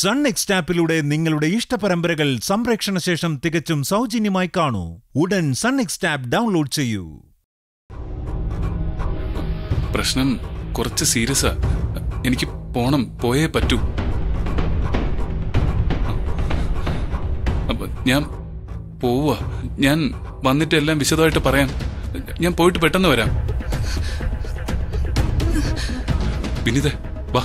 Sunnext app-ലൂടെ നിങ്ങളുടെ ഇഷ്ടപരമ്പരകൾ സംപ്രേക്ഷണ ശേഷം തികച്ചും സൗജന്യമായി കാണൂ. ഉടൻ Sunnext app ഡൗൺലോഡ് ചെയ്യൂ. പ്രശ്നം കുറച്ച് സീരിയസാ. എനിക്ക് പോണം, പോയേ പറ്റൂ. ഞാൻ പോവാ. ഞാൻ വന്നിട്ട് എല്ലാം വിശദമായിട്ട് പറയാം. ഞാൻ പോയിട്ട് പെട്ടെന്ന് വരാം. വിനീത വാ,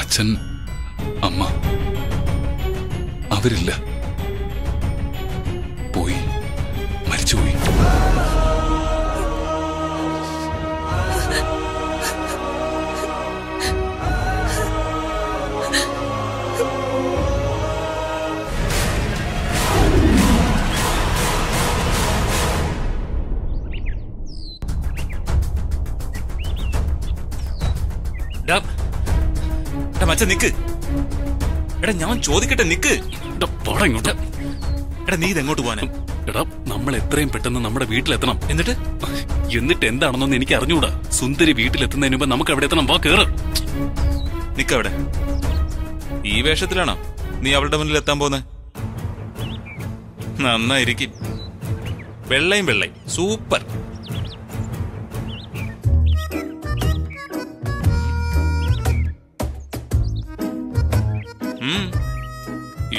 അച്ഛൻ, അമ്മ അവരില്ല, പോയി, മരിച്ചുപോയി. നിക്ക്, എടാ ഞാൻ ചോദിക്കട്ടെ, നിക്ക്. എടാ നീ ഇതെങ്ങോട്ട് പോകാനും? എടാ നമ്മൾ എത്രയും പെട്ടെന്ന് നമ്മുടെ വീട്ടിലെത്തണം. എന്നിട്ട് എന്താണെന്നൊന്ന് എനിക്ക് അറിഞ്ഞൂടാ. സുന്ദരി വീട്ടിലെത്തുന്നതിന് മുമ്പ് നമുക്ക് അവിടെ എത്തണം. വാ, കേറ്. നിക്കവിടെ. ഈ വേഷത്തിലാണോ നീ അവളുടെ മുന്നിൽ എത്താൻ പോന്നെ? നന്നായിരിക്കും. വെള്ളയും വെള്ളയും സൂപ്പർ.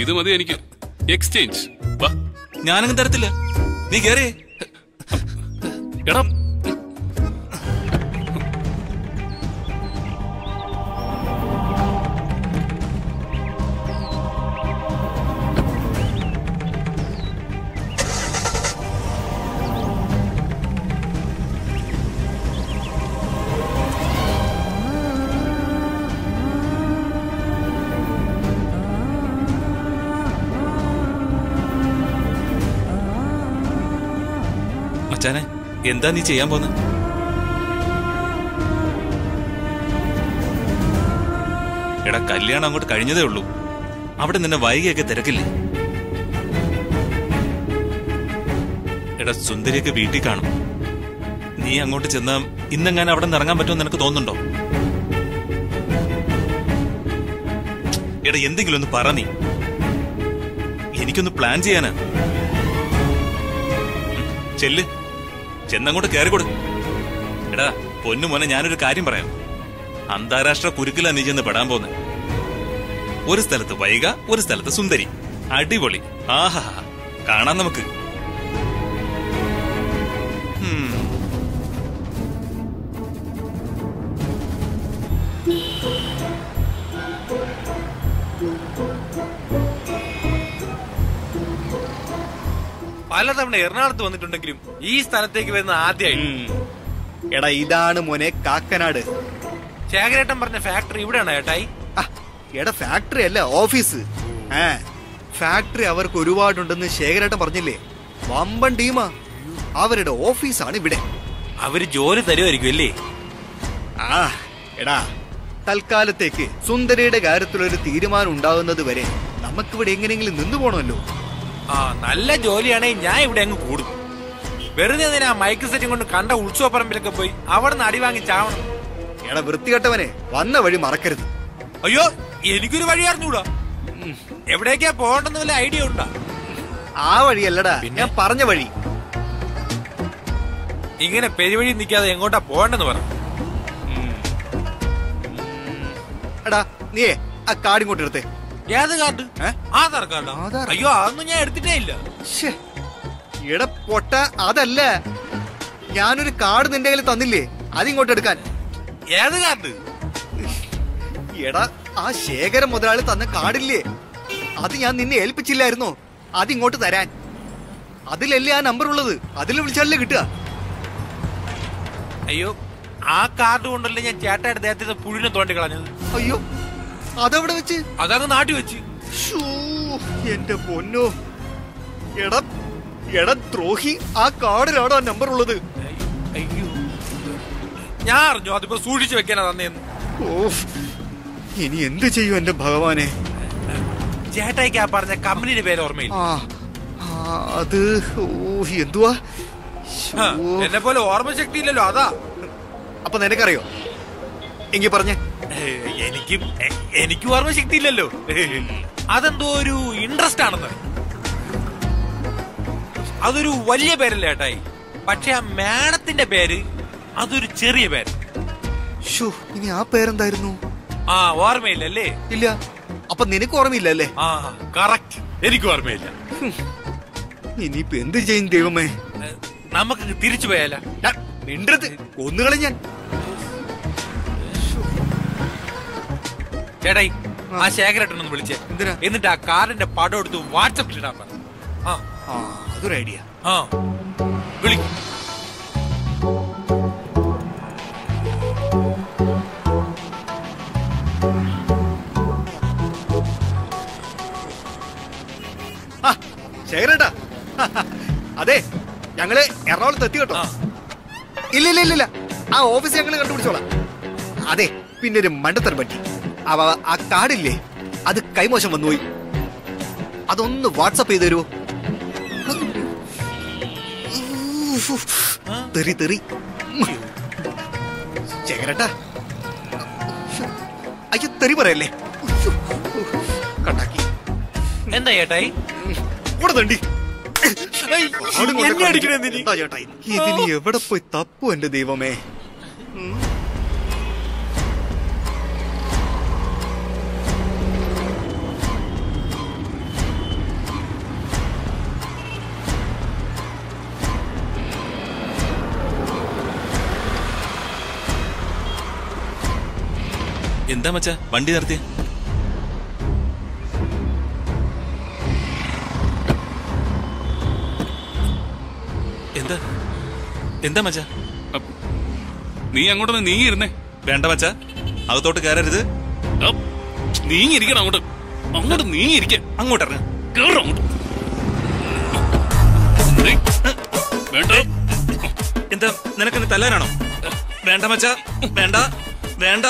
ഇത് മതി എനിക്ക്. എക്സ്ചേഞ്ച്. വാ, ഞാനങ്ങ് തരത്തില്ല, നീ കേറി. എടാ എന്താ നീ ചെയ്യാൻ പോന്നെ? എടാ കല്യാണം അങ്ങോട്ട് കഴിഞ്ഞതേ ഉള്ളൂ, അവിടെ നിന്നെ വൈകിയൊക്കെ തിരക്കില്ലേ? എടാ സുന്ദരിയൊക്കെ വീട്ടിൽ കാണും, നീ അങ്ങോട്ട് ചെന്നാ ഇന്നെങ്ങാനും അവിടെ നിന്ന് ഇറങ്ങാൻ പറ്റുമെന്ന് നിനക്ക് തോന്നുന്നുണ്ടോ? എടാ എന്തെങ്കിലും ഒന്ന് പറ, നീ എനിക്കൊന്ന് പ്ലാൻ ചെയ്യാനാ. ചെല്ല്, ചെന്നങ്ങോട്ട് കയറിക്കൊടു. എടാ പൊന്നു മോനെ, ഞാനൊരു കാര്യം പറയാം. അന്താരാഷ്ട്ര കുരുക്കിലാ നീ ചെന്ന് പെടാൻ പോന്നെ. ഒരു സ്ഥലത്ത് വൈക, ഒരു സ്ഥലത്ത് സുന്ദരി. അടിപൊളി. ആഹാ, കാണാം നമുക്ക്. പലതവണ എറണാകുളത്ത് വന്നിട്ടുണ്ടെങ്കിലും ഈ സ്ഥലത്തേക്ക് വരുന്ന ആദ്യമായി. എടാ ഇതാണ് മോനെ കാക്കനാട്. ശേഖരേട്ടൻ പറഞ്ഞ ഫാക്ടറി ഇവിടെയാണ് ഏട്ടായി. എടാ ഫാക്ടറി അല്ല, ഓഫീസ്. ഫാക്ടറി അവർക്ക് ഒരുപാടുണ്ടെന്ന് ശേഖരേട്ടൻ പറഞ്ഞില്ലേ? വമ്പൻ ടീമാ, അവരുടെ ഓഫീസാണ് ഇവിടെ. അവര് ജോലി തരുമായിരിക്കും അല്ലേ? ആ എടാ, തൽക്കാലത്തേക്ക് സുന്ദരിയുടെ കാര്യത്തിലൊരു തീരുമാനം ഉണ്ടാകുന്നത് വരെ നമുക്കിവിടെ എങ്ങനെയെങ്കിലും നിന്നു പോണമല്ലോ. ആ നല്ല ജോലിയാണെങ്കിൽ ഞാൻ ഇവിടെ അങ്ങ് കൂടും. വെറുതെ ആ മൈക്ക് സെറ്റും കൊണ്ട് കണ്ട ഉത്സവപ്പറമ്പിലൊക്കെ പോയി അവിടെ നിന്ന് അടിവാങ്ങി ചാവണം. എടാ വൃത്തികെട്ടവനെ, വന്ന വഴി മറക്കരുത്. അയ്യോ, എനിക്കൊരു വഴി അറിഞ്ഞൂടാ. എവിടേക്കാ പോകണ്ടെന്ന് വല്ല ഐഡിയ ഉണ്ടോ? ആ വഴിയല്ലടാ ഞാൻ പറഞ്ഞ വഴി. ഇങ്ങനെ പെരുവഴി നിൽക്കാതെ എങ്ങോട്ടാ പോകണ്ടെന്ന് പറഞ്ഞു. എടാ നീ ആ കാർഡ് ഇങ്ങോട്ട് എടുത്തേ. ഏത് കാർഡ്? ആധാർ കാർഡ്. അയ്യോ അതൊന്നും ഞാൻ എടുത്തിട്ടേ ഇല്ല. എടാ പൊട്ട, അതല്ല, ഞാനൊരു കാർഡ് നിന്റെ കയ്യിൽ തന്നില്ലേ, അതിങ്ങോട്ട് എടുക്കാൻ. ഏത് കാർഡ്? എടാ ആ ശേഖരം മുതലാളി തന്ന കാർഡില്ലേ, അത് ഞാൻ നിന്നെ ഏൽപ്പിച്ചില്ലായിരുന്നോ, അതിങ്ങോട്ട് തരാൻ. അതിലല്ലേ ആ നമ്പർ ഉള്ളത്, അതിൽ വിളിച്ചാലല്ലേ കിട്ടുക. അയ്യോ ആ കാർഡ് കൊണ്ടല്ലേ ഞാൻ ചേട്ടയുടെ ദേഹത്തെ പുഴുവിനെ തോണ്ടിക്കളഞ്ഞത്. അയ്യോ അതെവിടെ വെച്ച്? അതങ്ങ് നാട്ടി വെച്ച്. എന്റെ പൊന്നോ, എടാ എടാ ദ്രോഹി, ആ കാർഡിലാണോ ആ നമ്പർ ഉള്ളത്? അയ്യോ ഞാൻ അറിഞ്ഞു അതിപ്പോ സൂക്ഷിച്ചു വെക്കാനാ തന്നെയെന്ന്. ഓ ഇനി എന്ത് ചെയ്യും എന്റെ ഭഗവാനെ? ചേട്ടായിക്ക് ആ പറഞ്ഞ കമ്പനിയുടെ പേര് ഓർമ്മയില്ല? അത് എന്തുവാ, എന്നെ പോലെ ഓർമ്മശക്തി ഇല്ലല്ലോ, അതാ. അപ്പൊ നിനക്കറിയോ? എങ്കി പറഞ്ഞേ. എനിക്ക് ഓർമ്മശക്തി ഇല്ലല്ലോ, അതെന്തോ ഒരു ഇൻട്രസ്റ്റ് ആണെന്ന്. അതൊരു വലിയ പേരല്ല ചേട്ടായി, പക്ഷെ ആ മാഡത്തിന്റെ പേര് അതൊരു ചെറിയ പേര്. ഇനി ആ പേരെന്തായിരുന്നു? ആ ഓർമ്മയില്ലല്ലേ? ഇല്ല. അപ്പൊ നിനക്ക് ഓർമ്മയില്ലല്ലേ? ആ കറക്റ്റ്, എനിക്ക് ഓർമ്മയില്ല. ഇനിയിപ്പോ എന്ത് ചെയ്യും ദൈവമേ? നമുക്ക് തിരിച്ചു പോയാലോ? മിണ്ടരുത്, ഒന്നുകളെ ഞാൻ. ചേട്ടായി ആ ശേഖരട്ടൊന്ന് വിളിച്ചേ. എന്തിനാ? എന്നിട്ട് ആ കാറിന്റെ പടം എടുത്ത് വാട്സപ്പിൽ ഇടാൻ പറഞ്ഞു. അതൊരു ഐഡിയ. ആ വിളിക്കും. ശേഖരേട്ടാ അതെ, ഞങ്ങള് എറണാകുളത്ത് എത്തി കേട്ടോ. ഇല്ല ഇല്ല ഇല്ല, ആ ഓഫീസ് ഞങ്ങള് കണ്ടുപിടിച്ചോളാം. അതെ, പിന്നെ ഒരു മണ്ടത്തരം പറ്റി. ആ കാർഡില്ലേ, അത് കൈമോശം വന്നുപോയി. അതൊന്ന് വാട്സപ്പ് ചെയ്ത് തരുമോ? തെറി തെറി ശേഖരേട്ടാ, അയ്യോ തെറി പറയല്ലേ. കട്ടാക്കി. എന്താ ചേട്ടായി ഇതിന് എവിടെ പോയി തപ്പു എന്റെ ദൈവമേ? എന്താ മച്ചാ വണ്ടി നിർത്തിയ? എന്താ എന്താ മച്ചാ? നീ അങ്ങോട്ടൊന്ന് നീങ്ങിയിരുന്നേ. വേണ്ട മച്ചാ, അകത്തോട്ട് കയറരുത്. നീങ്ങിയിരിക്കണം, അങ്ങോട്ട് അങ്ങോട്ട് നീങ്ങിയിരിക്ക. അങ്ങോട്ട് ഇറങ്ങ, കയറും അങ്ങോട്ട്. വേണ്ട. എന്താ നിനക്കെന്നെ തല്ലാനാണോ? വേണ്ട മച്ചാ, വേണ്ട വേണ്ട.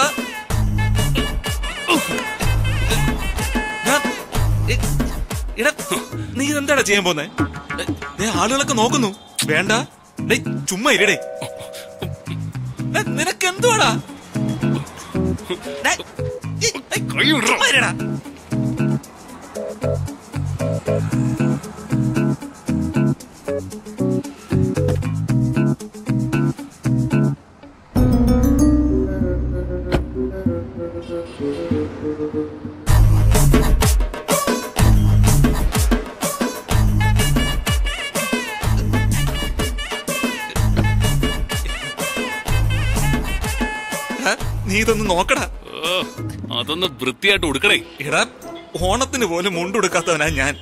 നീ ഇതെന്താടാ ചെയ്യാൻ പോന്നെ? ആളുകളൊക്കെ നോക്കുന്നു. വേണ്ട, ചുമ്മാ ഇരടേ. നിനക്ക് എന്തുവാടാ? നീ ഇതൊന്ന് നോക്കടാ, അതൊന്ന് വൃത്തിയായിട്ട് ഉടുക്കണേ. എടാ ഓണത്തിന് പോലും മുണ്ടുടുക്കാത്തവനാ ഞാൻ.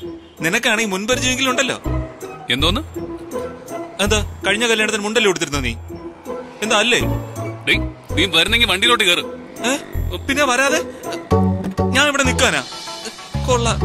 നിനക്കാണെങ്കിൽ മുൻപരിചയെങ്കിലും ഉണ്ടല്ലോ. എന്തോന്ന്? എന്താ കഴിഞ്ഞ കല്യാണത്തിന് മുണ്ടല്ലേ ഉടുത്തിരുന്നോ നീ? എന്താ അല്ലേ? നീ വരുന്നെങ്കിൽ വണ്ടിയിലോട്ട് കയറും. പിന്നെ വരാതെ ഞാൻ ഇവിടെ നിക്കാനാ? കൊള്ളാം.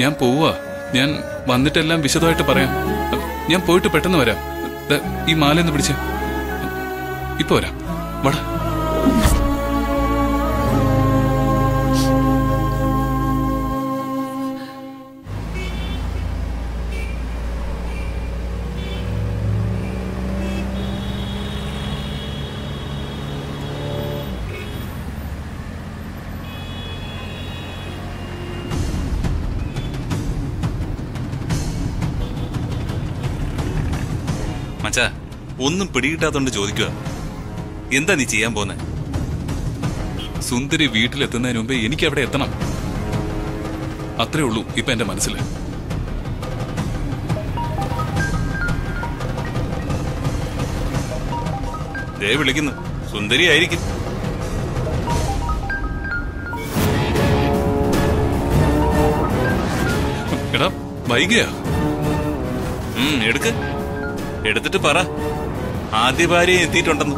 ഞാൻ പോവുക. ഞാൻ വന്നിട്ടെല്ലാം വിശദമായിട്ട് പറയാം. ഞാൻ പോയിട്ട് പെട്ടെന്ന് വരാം. ഈ മാലയെന്ന് പിടിച്ച് ഇപ്പൊ വരാം. വടാ. മച്ചാ, ഒന്നും പിടികിട്ടാത്തോണ്ട് ചോദിക്കുക, എന്താ നീ ചെയ്യാൻ പോന്നെ? സുന്ദരി വീട്ടിലെത്തുന്നതിന് മുമ്പേ എനിക്ക് അവിടെ എത്തണം. അത്രേ ഉള്ളൂ ഇപ്പൊ എന്റെ മനസ്സിൽ. ദേ വിളിക്കുന്നു, സുന്ദരി ആയിരിക്കും. എടാ വൈകിയാ, എടുക്ക്, എടുത്തിട്ട് പറ ആദ്യ ഭാര്യ എത്തിയിട്ടുണ്ടെന്ന്.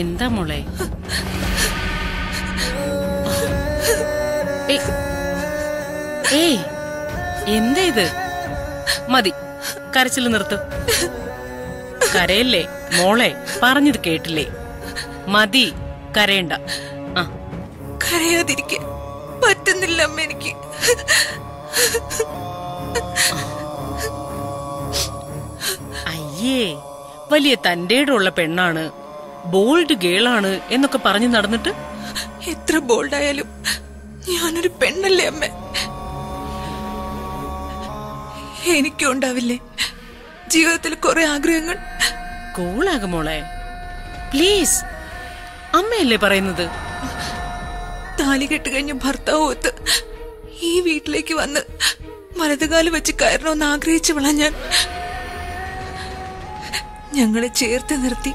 എന്താ മോളെ, എന്താ ഇത്? മതി, കരച്ചില് നിർത്ത്. കരയല്ലേ മോളെ, പറഞ്ഞത് കേട്ടില്ലേ? മതി, കരയണ്ട. ആ, കരയാതിരിക്കാൻ പറ്റുന്നില്ല അമ്മ എനിക്ക്. അയ്യേ, വലിയ തന്റേടുള്ള പെണ്ണാണ്, ബോൾഡ് ഗേളാണ് എന്നൊക്കെ പറഞ്ഞു നടന്നിട്ട്. എത്ര ബോൾഡായാലും ഞാനൊരു പെണ്ണല്ലേ അമ്മ. എനിക്കും ഉണ്ടാവില്ലേ ജീവിതത്തിൽ കുറെ ആഗ്രഹങ്ങൾ? കൂളാകെ മോളെ, പ്ലീസ്. അമ്മയല്ലേ പറയുന്നത്? താലി കെട്ടുകഴിഞ്ഞ ഭർത്താവ് ഒത്ത് ഈ വീട്ടിലേക്ക് വന്ന് വലതുകാല് വെച്ച് കയറണമെന്ന് ആഗ്രഹിച്ചവളാ ഞാൻ. ഞങ്ങളെ ചേർത്ത് നിർത്തി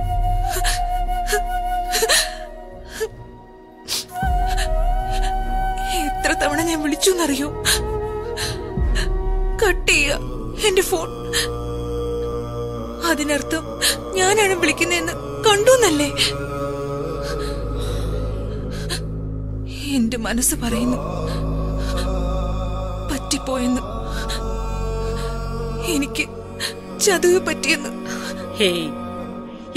എത്ര തവണ ഞാൻ വിളിച്ചു എന്നറിയോ? കട്ട് ചെയ്യ എന്റെ ഫോൺ. അതിനർത്ഥം ഞാനാണ് വിളിക്കുന്നതെന്ന് കണ്ടുന്നല്ലേ എന്റെ മനസ്സ് പറയുന്നു. പറ്റിപ്പോയെന്ന്, എനിക്ക് ചതുവ് പറ്റിയെന്ന്. ഹേയ്,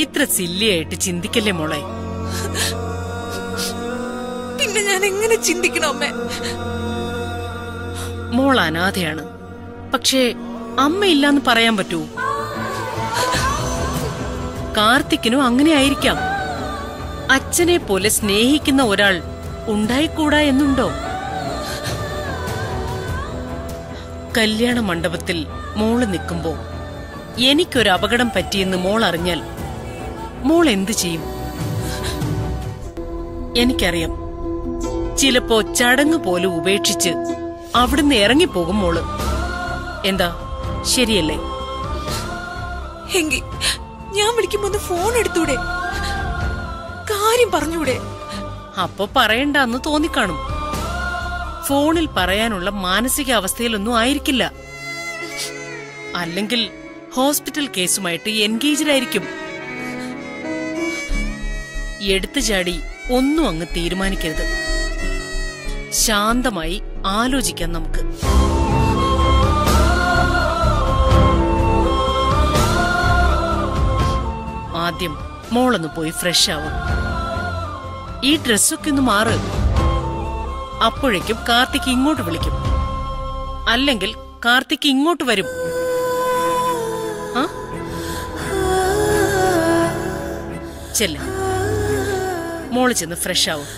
ഇത്ര സില്ലിയായിട്ട് ചിന്തിക്കല്ലേ മോളെ. പിന്നെ ഞാൻ എങ്ങനെ ചിന്തിക്കണോ അമ്മേ? മോൾ അനാഥയാണ്, പക്ഷേ അമ്മയില്ലാന്ന് പറയാൻ പറ്റൂ? കാർത്തിക്കിനും അങ്ങനെ ആയിരിക്കാം. അച്ഛനെ പോലെ സ്നേഹിക്കുന്ന ഒരാൾ ഉണ്ടായിക്കൂടാ എന്നുണ്ടോ? കല്യാണ മണ്ഡപത്തിൽ മോള് നിൽക്കുമ്പോ എനിക്കൊരു അപകടം പറ്റിയെന്ന് മോൾ അറിഞ്ഞാൽ മോൾ എന്ത് ചെയ്യും? എനിക്കറിയാം, ചിലപ്പോ ചടങ്ങ് പോലും ഉപേക്ഷിച്ച് അവിടുന്ന് ഇറങ്ങിപ്പോകും മോള്. എന്താ ശരിയല്ലേ? എങ്കി ഞാൻ വിളിക്കുമ്പോ ഫോൺ എടുത്തൂടെ, കാര്യം പറഞ്ഞൂടെ? അപ്പൊ പറയണ്ടെന്ന് തോന്നിക്കാണും. ഫോണിൽ പറയാനുള്ള മാനസികാവസ്ഥയിലൊന്നും ആയിരിക്കില്ല, അല്ലെങ്കിൽ ഹോസ്പിറ്റൽ കേസുമായിട്ട് എൻഗേജിലായിരിക്കും. എടുത്തു ചാടി ഒന്നും അങ്ങ് തീരുമാനിക്കരുത്, ശാന്തമായി ആലോചിക്കാം. നമുക്ക് ആദ്യം മോളൊന്ന് പോയി ഫ്രഷ് ആവും, ഈ ഡ്രസ്സൊക്കെ ഒന്ന് മാറ്. അപ്പോഴേക്കും കാർത്തിക് ഇങ്ങോട്ട് വിളിക്കും, അല്ലെങ്കിൽ കാർത്തിക് ഇങ്ങോട്ട് വരും. ചെല്ല, മോള് ചെന്ന് ഫ്രഷ് ആവും.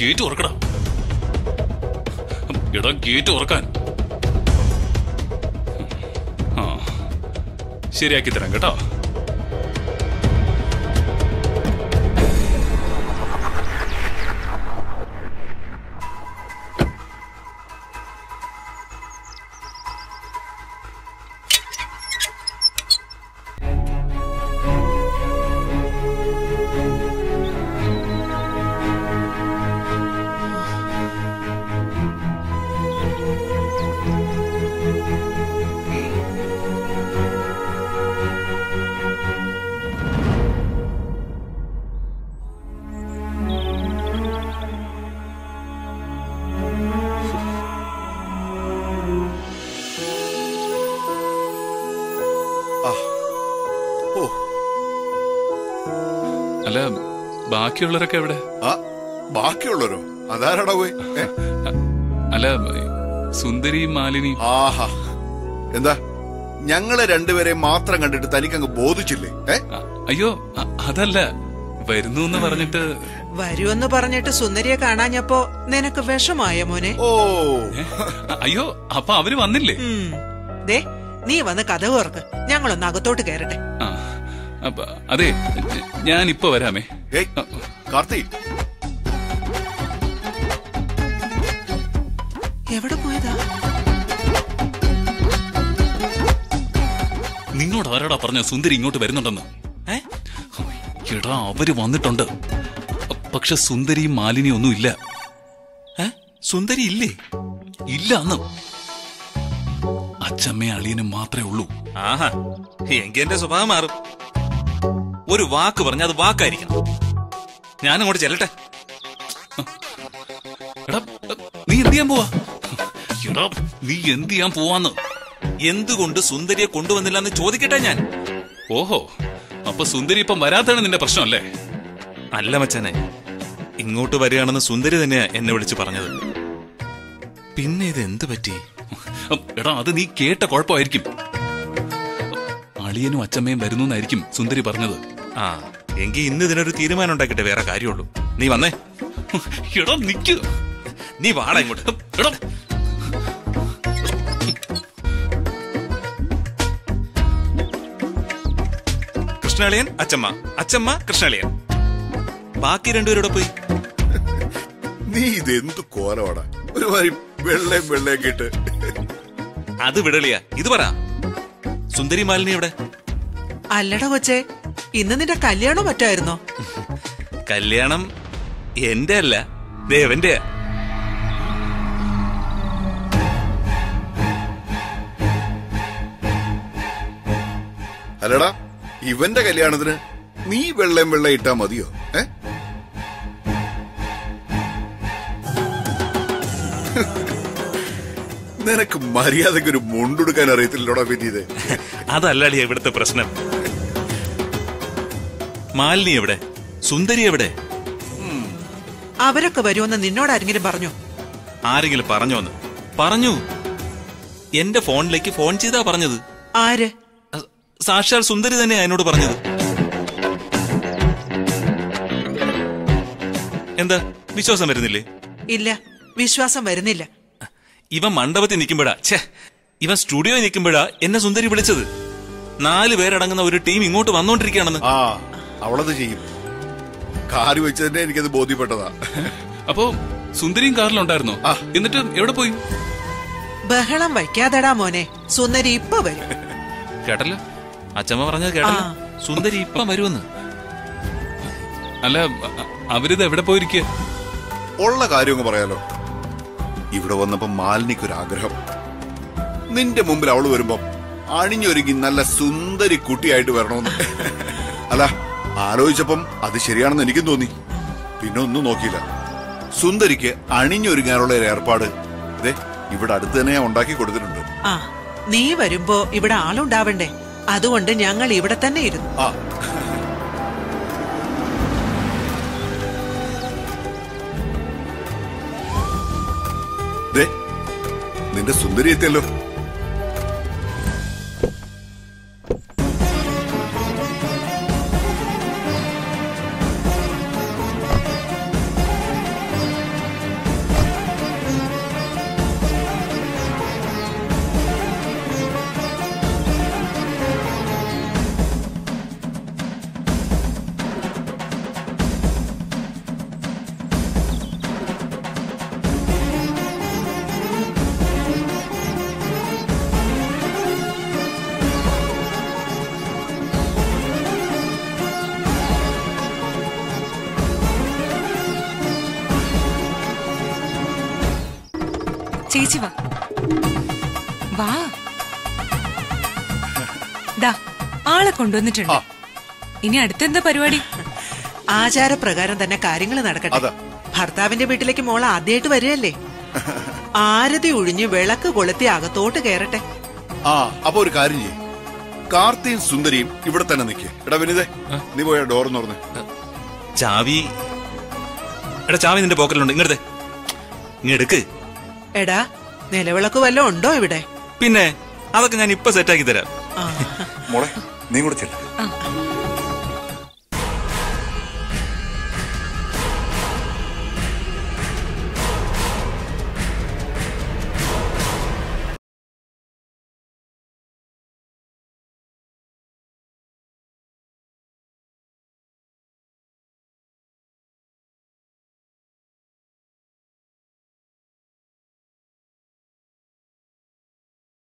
ഗേറ്റ് തുറക്കടാ, എടാ ഗേറ്റ് തുറക്കാൻ. ആ ശരിയാക്കി തരാം കേട്ടോ. അല്ല ബാക്കിയുള്ളവരൊക്കെ എവിടെ? ബാക്കിയുള്ളവരോ? അതാരടാ പോയി? അല്ല സുന്ദരി, മാലിനി. ആഹാ, എന്താ ഞങ്ങളെ രണ്ടുപേരെ മാത്രം കണ്ടിട്ട് തനിക്കങ്ങ് ബോധിച്ചില്ലേ? അയ്യോ അതല്ല, വരുന്നു പറഞ്ഞിട്ട് വരുമെന്ന് പറഞ്ഞിട്ട് സുന്ദരിയെ കാണാഞ്ഞപ്പോ നിനക്ക് വിഷമായ മോനെ? ഓ അയ്യോ, അപ്പൊ അവര് വന്നില്ലേ? ദേ നീ വന്ന് കഥ ഓർക്ക്, ഞങ്ങളൊന്ന് അകത്തോട്ട് കയറട്ടെ. അതെ ഞാനിപ്പോ വരാമേ. കാർത്തി എവിടെ പോയതാ? നിന്നോട് ആരാടാ പറഞ്ഞ സുന്ദരി ഇങ്ങോട്ട് വരുന്നുണ്ടെന്ന്? എടാ അവര് വന്നിട്ടുണ്ട്, പക്ഷെ സുന്ദരി മാലിനി ഒന്നും ഇല്ല. സുന്ദരി ഇല്ലേ? ഇല്ല, അന്ന് അച്ഛമ്മയും അളിയനും മാത്രമേ ഉള്ളൂ. ആഹാ, എങ്കിൽ എന്റെ സ്വഭാവം മാറും. ഒരു വാക്ക് പറഞ്ഞ അത് വാക്കായിരിക്കണം. ഞാനങ്ങോട്ട് ചെല്ലട്ടെ. നീ എന്ത് ചെയ്യാൻ പോവാ? നീ എന്ത് ചെയ്യാൻ പോവാന്ന്? എന്തുകൊണ്ട് സുന്ദരിയെ കൊണ്ടുവന്നില്ലെന്ന് ചോദിക്കട്ടെ ഞാൻ. ഓഹോ, അപ്പൊ സുന്ദരി ഇപ്പം വരാത്താണ് നിന്റെ പ്രശ്നമല്ലേ? അല്ല മച്ചാനെ, ഇങ്ങോട്ട് വരികയാണെന്ന് സുന്ദരി തന്നെയാ എന്നെ വിളിച്ച് പറഞ്ഞത്. പിന്നെ ഇത് എന്ത് പറ്റി? എടാ അത് നീ കേട്ട കുഴപ്പമായിരിക്കും. അളിയനും അച്ഛമ്മയും വരുന്നു എന്നായിരിക്കും സുന്ദരി പറഞ്ഞത്. ആ എങ്കിൽ ഇന്ന് ഇതിനൊരു തീരുമാനം ഉണ്ടാക്കിട്ടെ വേറെ കാര്യമുള്ളൂ. നീ വന്നേ. എടാ നിക്ക്, നീ വാടാ ഇങ്ങോട്ട്. കൃഷ്ണളിയൻ അച്ഛമ്മ, അച്ഛമ്മ കൃഷ്ണളിയൻ, ബാക്കി രണ്ടുപേരോടെ പോയി. നീ ഇതെന്ത് കോലവാടാ, ഒരുമാതിരി വെള്ളയും വെള്ളയും കേട്ട്. അത് വിടളിയാ, ഇത് പറ സുന്ദരി മാലിനി എവിടെ? അല്ലട കൊച്ചേ, ഇന്ന് നിന്റെ കല്യാണം പറ്റായിരുന്നോ? കല്യാണം എന്റെ അല്ല, ദേവന്റെ. Alada, even the Galianadre, me well lemblata Madio, eh? Then a Maria the good Mundu can rate a lot of it either. Other lady ever the person. Malni ever day, Sundari ever day. Avera Cavarion and the Nod Ariel Barno. Ariel Parano Parano. End the phone like a phone chida parnadu. Are Sasha Sundari than I know to parnadu. And the Vishwasa Marinilla Illa Vishwasa Marinilla. Even Mandava in Nikimbada, che, even studio in Nikimbada, in a Sundari village. Nile where Adanga over a team in motor one non trick another. Ah, out of the jeep. Car which is the body patada. Apo Sundari in Carlon Darno. Ah, in the term Europoy. Bahalam by Kadada Mone, Sundari Pavel Catala Achamavana Catala Sundari Pamaruna Alam Avida Vedapoic. All like Arium Barello. If you want up a Malnikuragra Ninta Mumble out over Bob, Arning your Riginala Sundari Kuti I do Vernon Alla Aro Japum, Adisharian and Nikidoni Pino Nunokila Sundarike, Arning your Rigarola airport. You would add the name on Daki Kodu. Ah, never impo, you would all on Davende. Other one than younger, leave it at the need. Ah, they then the Sundari Tello Chiva. Wow. Da, all a condo in the children. In the Parodi Ajara Pragara than a carrying another. Partha in the bit like a mola, they to really are the Udini Velaka Golatiaga thought a garret. Ah, about Kariji Karthi and Sundari, Ibertanaki. They were a door nor Chavi at a Chavi in the pocket on the near the Eda, they level up alone, do it. Pinna, other than any pussy take there. More, never tell.